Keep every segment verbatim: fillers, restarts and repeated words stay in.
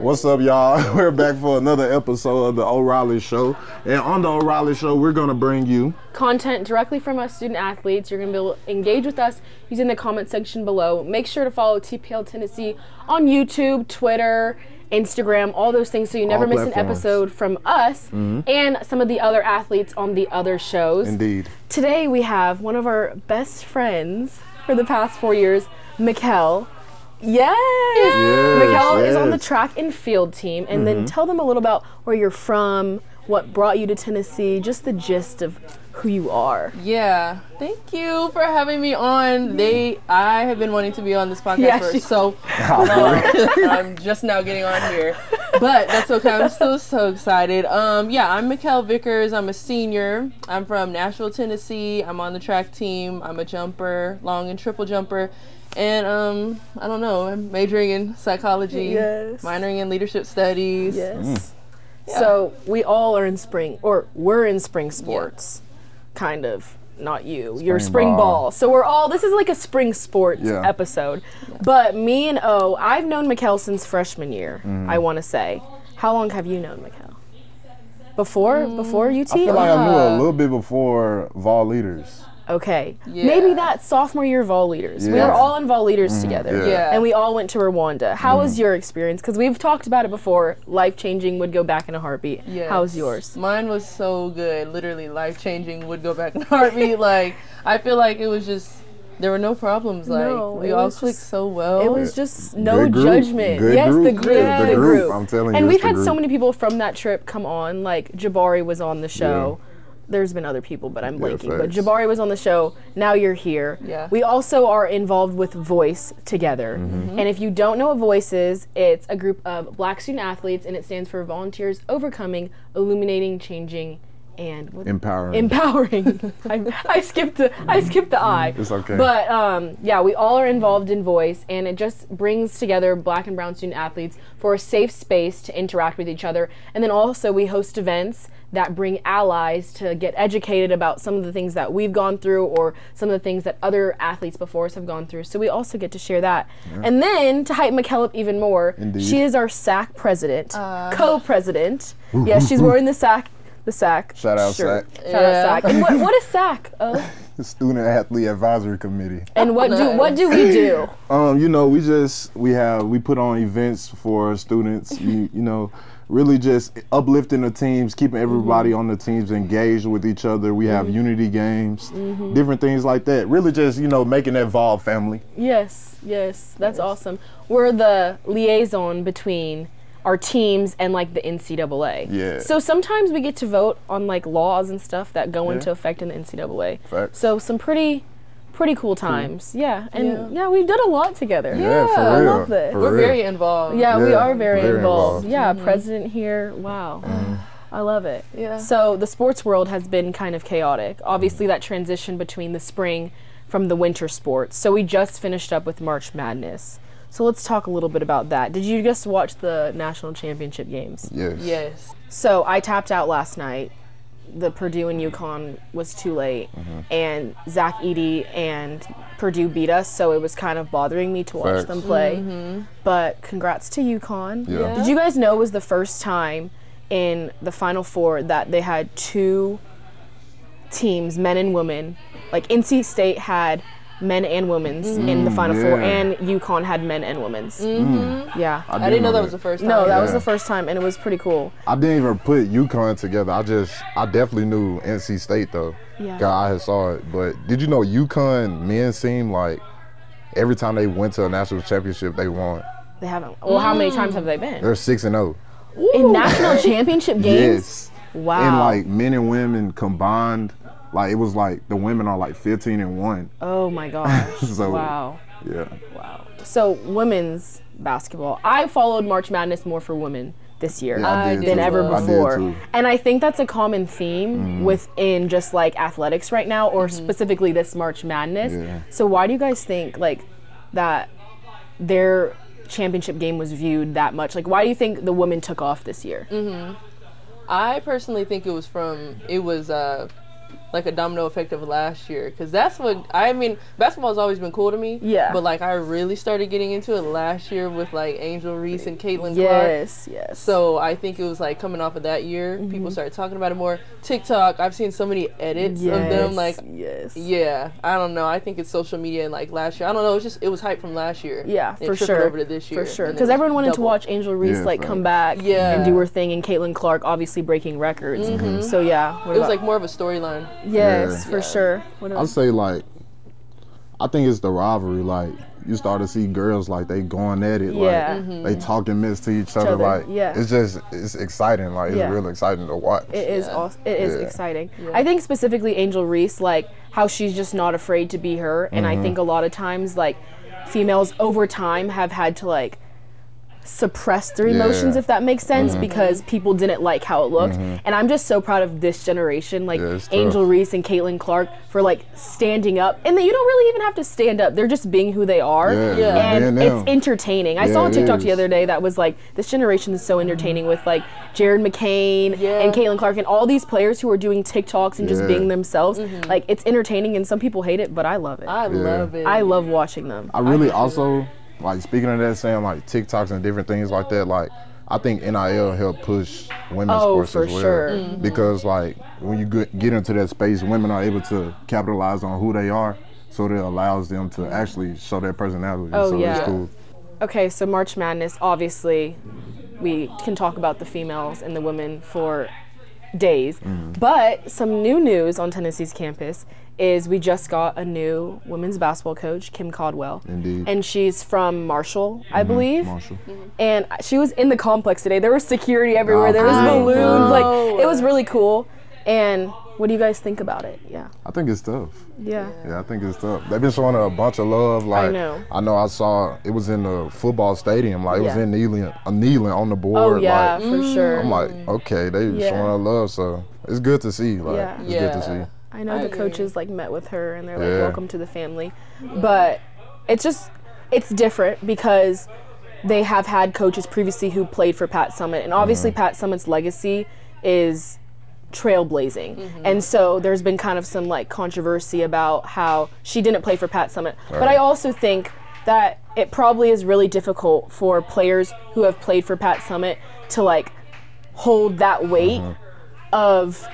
What's up, y'all? We're back for another episode of the O'Reilly Show. And on the O'Reilly Show, we're going to bring you content directly from us student athletes. You're going to be able to engage with us using the comment section below. Make sure to follow T P L Tennessee on YouTube, Twitter, Instagram, all those things, so you never all miss platforms. An episode from us mm-hmm. and some of the other athletes on the other shows. Indeed. Today we have one of our best friends for the past four years, Mikkel. Yes! yes Mikkel yes. is on the track and field team. And mm-hmm. then tell them a little about where you're from, what brought you to Tennessee, just the gist of who you are. Yeah. Thank you for having me on. They, I have been wanting to be on this podcast yeah, for so long. I'm just now getting on here. But that's okay. I'm still so excited. Um, yeah, I'm Mikkel Vickers. I'm a senior. I'm from Nashville, Tennessee. I'm on the track team. I'm a jumper, long and triple jumper. And um, I don't know, I'm majoring in psychology, yes. minoring in leadership studies. Yes. Mm. Yeah. So we all are in spring, or we're in spring sports. Yeah. Kind of, not you. Spring You're spring ball. ball. So we're all, this is like a spring sports yeah. episode. Yeah. But me and O, I've known Mikkel since freshman year, mm. I want to say. How long have you known Mikkel? Before, mm. before U T? I feel like yeah. I knew a little bit before Vol Leaders. Okay, yeah. maybe that sophomore year Vol Leaders. Yeah. We were all in Vol Leaders mm, together, yeah. Yeah. and we all went to Rwanda. How mm. was your experience? Because we've talked about it before, life-changing, would go back in a heartbeat. Yes. How was yours? Mine was so good, literally life-changing, would go back in a heartbeat. Like, I feel like it was just, there were no problems. Like, no, we all clicked so well. It was just no judgment. Good yes, group. the group. Yeah. The group, I'm telling and you. And we've had group. so many people from that trip come on, like Jabari was on the show. Yeah. There's been other people, but I'm blanking. Yeah, but Jabari was on the show. Now you're here. Yeah. We also are involved with VOICE together. Mm-hmm. And if you don't know what VOICE is, it's a group of black student athletes, and it stands for Volunteers Overcoming, Illuminating, Changing, and what? Empowering. Empowering. I, I skipped the I skipped the I. It's okay. But um, yeah, we all are involved in VOICE, and it just brings together black and brown student athletes for a safe space to interact with each other. And then also we host events that bring allies to get educated about some of the things that we've gone through or some of the things that other athletes before us have gone through. So we also get to share that. Yeah. And then to hype Mikkel up even more, Indeed. she is our S A C president, uh. co-president. Yes, yeah, she's wearing the S A C. The S A C. Shout out sure. S A C. Shout yeah. out S A C. And what, what is S A C? Oh. The Student Athlete Advisory Committee. And what nice. do what do we do? Um, you know, we just we have we put on events for students. you, you know, really just uplifting the teams, keeping everybody mm-hmm. on the teams engaged with each other. We have mm-hmm. unity games, mm-hmm. different things like that. Really just, you know, making that Vol family. Yes, yes, that's yes. awesome. We're the liaison between our teams and like the N C double A. Yeah. So sometimes we get to vote on like laws and stuff that go yeah. into effect in the N C double A. Facts. So some pretty, pretty cool times. Cool. Yeah. And yeah. yeah, we've done a lot together. Yeah, yeah for real. I love this. For We're real. very involved. Yeah, yeah, we are very, very involved. involved. Yeah, mm-hmm. president here. Wow. Mm. I love it. Yeah. So the sports world has been kind of chaotic. Obviously mm. that transition between the spring from the winter sports. So we just finished up with March Madness. So let's talk a little bit about that. Did you just watch the national championship games? Yes. Yes. So I tapped out last night. The Purdue and UConn was too late. Mm-hmm. And Zach Edey and Purdue beat us, so it was kind of bothering me to watch Facts. them play. Mm-hmm. But congrats to UConn. Yeah. Yeah. Did you guys know it was the first time in the Final Four that they had two teams, men and women? Like N C State had men and women's mm, in the Final yeah. Four, and UConn had men and women's. Mm-hmm. Yeah. I didn't, I didn't know that was the first time. No, that yeah. was the first time, and it was pretty cool. I didn't even put UConn together. I just, I definitely knew N C State, though. Yeah. God, I had saw it. But did you know UConn men seem like every time they went to a national championship, they won? They haven't. Well, mm. how many times have they been? They're six and oh. In national championship games? Yes. Wow. And, like, men and women combined. Like, it was like the women are like fifteen and one. Oh my gosh. So, wow. Yeah. Wow. So, women's basketball. I followed March Madness more for women this year yeah, than too. ever before. I and I think that's a common theme mm-hmm. within just like athletics right now, or mm-hmm. specifically this March Madness. Yeah. So, why do you guys think like that their championship game was viewed that much? Like, why do you think the women took off this year? Mm-hmm. I personally think it was from, it was, uh, like a domino effect of last year, because that's what I mean. Basketball's always been cool to me. Yeah. But like I really started getting into it last year with like Angel Reese and Caitlin Clark. Yes, yes. So I think it was like coming off of that year, mm-hmm. people started talking about it more. TikTok, I've seen so many edits yes, of them. Like, yes, yeah. I don't know. I think it's social media and like last year. I don't know. It's just it was hype from last year. Yeah, for sure. Over to this year, for sure. Because everyone wanted double. to watch Angel Reese yeah, like right. come back yeah. and do her thing, and Caitlin Clark obviously breaking records. Mm-hmm. So yeah, it was like more of a storyline. Yes, yeah. for yeah. sure. What else? I'd say, like, I think it's the rivalry. Like, you start to see girls, like, they going at it. Yeah. Like, mm-hmm. they talking midst to each, each other. other. Like, yeah. it's just, it's exciting. Like, yeah. it's real exciting to watch. It is yeah. awesome. It is yeah. exciting. Yeah. I think specifically Angel Reese, like, how she's just not afraid to be her. And mm-hmm. I think a lot of times, like, females over time have had to, like, suppress their emotions, yeah. if that makes sense, mm-hmm. because people didn't like how it looked. Mm-hmm. And I'm just so proud of this generation, like yeah, Angel tough. Reese and Caitlin Clark, for like standing up. And then you don't really even have to stand up. They're just being who they are. Yeah. Yeah. And yeah, it's entertaining. Yeah, I saw on TikTok is. the other day that was like, this generation is so entertaining with like Jared McCain yeah. and Caitlin Clark and all these players who are doing TikToks and yeah. just being themselves. Mm-hmm. Like, it's entertaining and some people hate it, but I love it. I yeah. love it. I love watching them. I really I also... Like, speaking of that, saying like TikToks and different things like that, like I think N I L helped push women's oh, sports for as well. Sure. Mm-hmm. Because like when you get into that space, women are able to capitalize on who they are, so it allows them to actually show their personality. Oh, so yeah. it's cool. Okay, so March Madness, obviously we can talk about the females and the women for days, mm-hmm. but some new news on Tennessee's campus is we just got a new women's basketball coach, Kim Caldwell. Indeed. And she's from Marshall, I mm-hmm. believe. Marshall. Mm-hmm. And she was in the complex today. There was security everywhere. Oh, there was balloons. Like, it was really cool. And what do you guys think about it? Yeah. I think it's tough. Yeah. Yeah, I think it's tough. They've been showing her a bunch of love. Like, I know. I know I saw, it was in the football stadium. Like, it yeah. was in Neyland, uh, Neyland on the board. Oh, yeah, like, for mm. sure. I'm like, okay, they yeah. showing her love. So it's good to see. Like, yeah. it's yeah. good to see. I know I the agree. coaches like met with her and they're like, yeah. welcome to the family. But it's just, it's different because they have had coaches previously who played for Pat Summitt. And obviously mm-hmm. Pat Summitt's legacy is trailblazing. Mm-hmm. And so there's been kind of some like controversy about how she didn't play for Pat Summitt. Right. But I also think that it probably is really difficult for players who have played for Pat Summitt to like hold that weight mm-hmm. of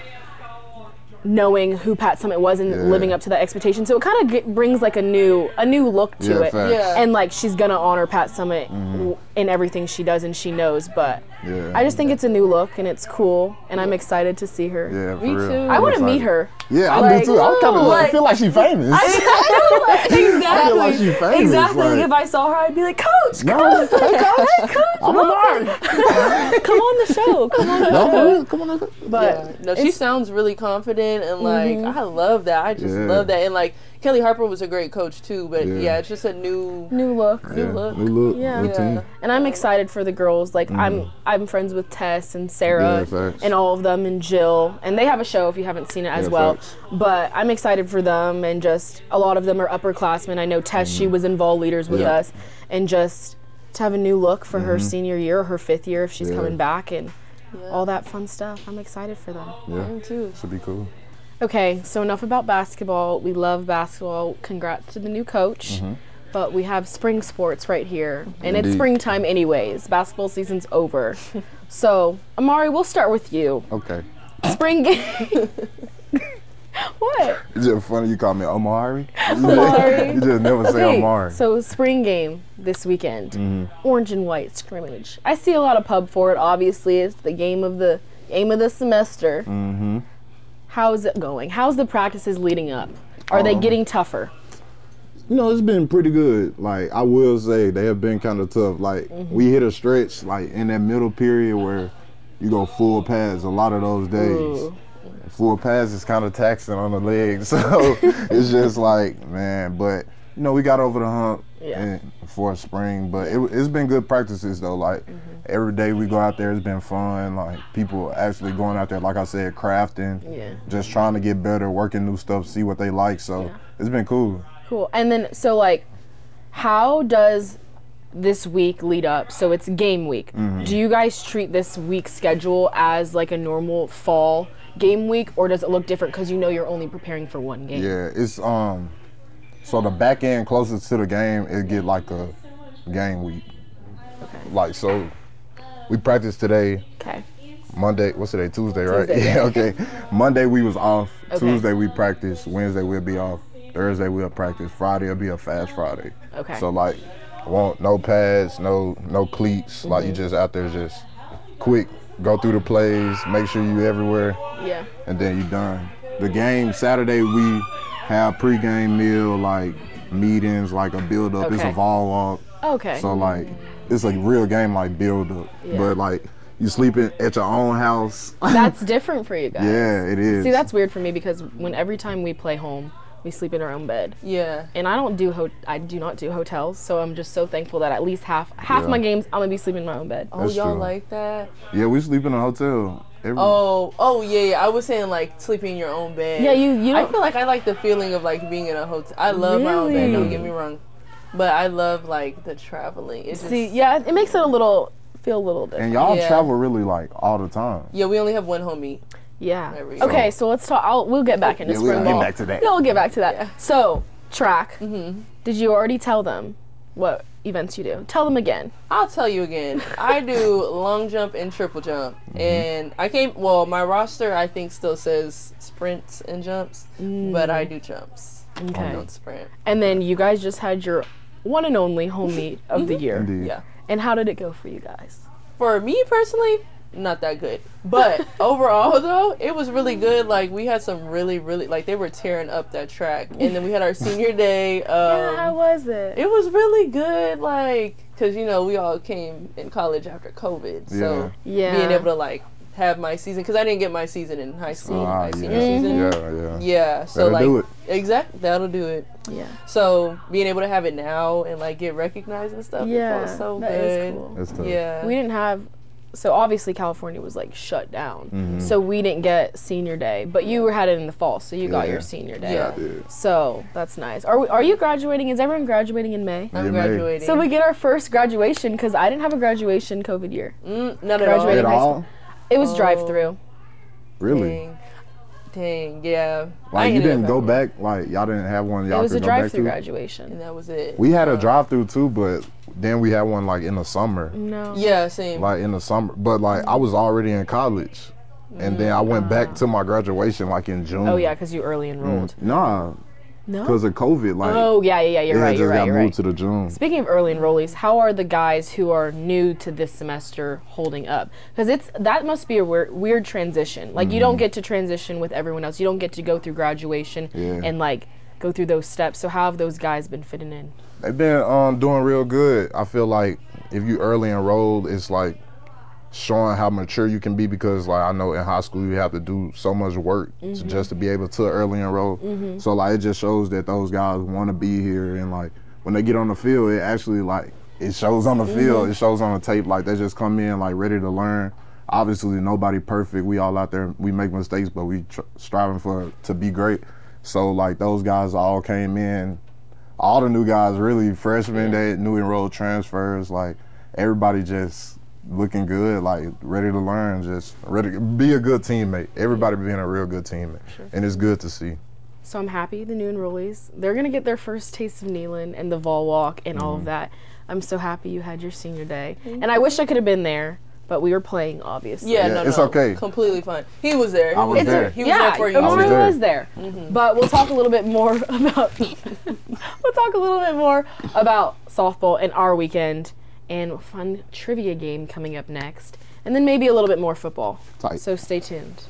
knowing who Pat Summitt was and yeah. living up to that expectation. So it kind of brings like a new a new look to yeah, it. Yeah. And like she's gonna honor Pat Summitt mm-hmm. in everything she does and she knows, but yeah. I just think yeah. it's a new look and it's cool and yeah. I'm excited to see her. Yeah, for me real. too. I want to meet her. Yeah, I like, do too. I'm kind of like, I feel like she's famous. I, I know, like, exactly. I feel like she's famous. Exactly. Like, if I saw her, I'd be like, Coach, no, coach, hey, coach, hey, coach. I'm Omari. Come on the show. Come on the no, show. Come on. But yeah. no, she sounds really confident. And like mm-hmm. I love that. I just yeah. love that. And like Kelly Harper was a great coach too, but yeah, yeah it's just a new new look. Yeah. New look. New look. Yeah. New yeah. And I'm excited for the girls. Like mm. I'm I'm friends with Tess and Sarah yeah, and all of them and Jill. And they have a show if you haven't seen it as yeah, well. Facts. But I'm excited for them, and just a lot of them are upperclassmen. I know Tess, mm. she was in Vol Leaders with yeah. us, and just to have a new look for mm-hmm. her senior year or her fifth year if she's yeah. coming back, and yeah. all that fun stuff. I'm excited for them. Yeah. Me too. Should be cool. Okay, so enough about basketball. We love basketball. Congrats to the new coach. Mm-hmm. But we have spring sports right here. And Indeed. It's springtime anyways. Basketball season's over. So, Omari, we'll start with you. Okay. Spring game. What? It's just funny you call me Omari. Omari. You just never say okay, Omari. So, spring game this weekend. Mm-hmm. Orange and white scrimmage. I see a lot of pub for it, obviously. It's the game of the, game of the semester. Mm-hmm. How's it going? How's the practices leading up? Are um, they getting tougher? You know, it's been pretty good. Like, I will say they have been kind of tough. Like, mm-hmm. we hit a stretch, like, in that middle period where you go full pads a lot of those days. Ooh. Full pads is kind of taxing on the legs. So it's just like, man, but, you know, we got over the hump yeah. for spring. But it, it's been good practices, though. Like, mm-hmm. every day we go out there, it's been fun. Like, people actually going out there, like I said, crafting, yeah. just trying to get better, working new stuff, see what they like. So yeah. it's been cool. Cool. And then, so, like, how does this week lead up? So it's game week. Mm-hmm. Do you guys treat this week's schedule as, like, a normal fall game week, or does it look different because you know you're only preparing for one game? Yeah, it's um, so the back end closest to the game, it get like a game week. Okay. Like so, we practiced today. Okay. Monday, what's today? Tuesday, right? Tuesday, yeah. Okay. Monday we was off. Okay. Tuesday we practiced. Wednesday we'll be off. Thursday we'll practice. Friday will be a fast Friday. Okay. So like, won't no pads, no no cleats. Mm-hmm. Like you just out there just quick. Go through the plays, make sure you everywhere, yeah, and then you done. The game Saturday we have pregame meal, like meetings, like a build up. Okay. It's a ball walk. Okay. So like it's a real game like build up, yeah. But like you sleeping at your own house. That's different for you guys. Yeah, it is. See, that's weird for me because when every time we play home, we sleep in our own bed. Yeah. And I don't do ho I do not do hotels, so I'm just so thankful that at least half half yeah. my games I'm gonna be sleeping in my own bed. Oh, y'all like that? Yeah, we sleep in a hotel. Every oh, oh yeah, yeah. I was saying like sleeping in your own bed. Yeah, you. You. Don't I feel like I like the feeling of like being in a hotel. I love really? my own bed. Don't get me wrong, but I love like the traveling. It's See, just, yeah, it makes it a little feel a little different. And y'all yeah. travel really like all the time. Yeah, we only have one homie. Yeah. Okay, so let's talk. I'll, we'll get back into yeah, spring ball. We'll get back to that. Yeah, we'll get back to that. Yeah. So, track. Mm-hmm. Did you already tell them what events you do? Tell them again. I'll tell you again. I do long jump and triple jump. Mm-hmm. And I came, well, my roster, I think, still says sprints and jumps, mm. but I do jumps. Okay. I don't sprint. And then you guys just had your one and only home meet of mm-hmm. the year. Indeed. Yeah. And how did it go for you guys? For me personally, not that good, but overall though it was really good. Like we had some really really like they were tearing up that track, and then we had our senior day. Um, yeah, how was it? It was really good, like because you know we all came in college after COVID, yeah. so yeah. being able to like have my season because I didn't get my season in high school, uh, my yeah. senior mm-hmm. season. Yeah, yeah, yeah. So that'll like do it. Exact, that'll do it. Yeah. So being able to have it now and like get recognized and stuff, yeah, it felt so that good. Is cool. That's cool. Yeah, we didn't have. So obviously California was like shut down, mm-hmm. so we didn't get senior day. But you had it in the fall, so you yeah. got your senior day. Yeah, I did. So that's nice. Are we, Are you graduating? Is everyone graduating in May? I'm yeah, graduating. May. So we get our first graduation because I didn't have a graduation COVID year. Mm, not at all. At all? It was oh. drive through. Really? Dang. Dang. Yeah. Like I you didn't go back. Like y'all didn't have one. Y'all it was could a drive through graduation, and that was it. We had um, a drive through too, but. Then we had one like in the summer. No. Yeah, same. Like in the summer, but like I was already in college, and then I went uh, back to my graduation like in June. Oh yeah, because you early enrolled. Mm. Nah. No. Because of COVID, like. Oh yeah, yeah, yeah. You're right. You're right. Got you're moved right. to the June. Speaking of early enrollees, how are the guys who are new to this semester holding up? Because it's that must be a weird, weird transition. Like mm-hmm. you don't get to transition with everyone else. You don't get to go through graduation yeah. and like go through those steps. So how have those guys been fitting in? They've been um, doing real good. I feel like if you early enrolled, it's like showing how mature you can be because like I know in high school you have to do so much work mm-hmm. to just to be able to early enroll. Mm-hmm. So like it just shows that those guys want to be here, and like when they get on the field, it actually like it shows on the field, mm-hmm. it shows on the tape. Like they just come in like ready to learn. Obviously nobody perfect. We all out there, we make mistakes, but we tr striving for to be great. So like those guys all came in. All the new guys, really, freshmen, yeah. they new enrolled transfers, like everybody just looking good, like ready to learn, just ready to be a good teammate. Everybody being a real good teammate, sure. and it's good to see. So I'm happy the new enrollees, they're gonna get their first taste of Neyland and the Vol Walk and mm-hmm. all of that. I'm so happy you had your senior day, mm-hmm. and I wish I could have been there. But we were playing, obviously. Yeah, yeah no, no, it's okay. Completely fine. He was there. I was it's there. A, he was yeah, there for you. I was there. Was there. Mm-hmm. But we'll talk a little bit more about. we'll talk a little bit more about softball and our weekend, and a fun trivia game coming up next, and then maybe a little bit more football. Tight. So stay tuned.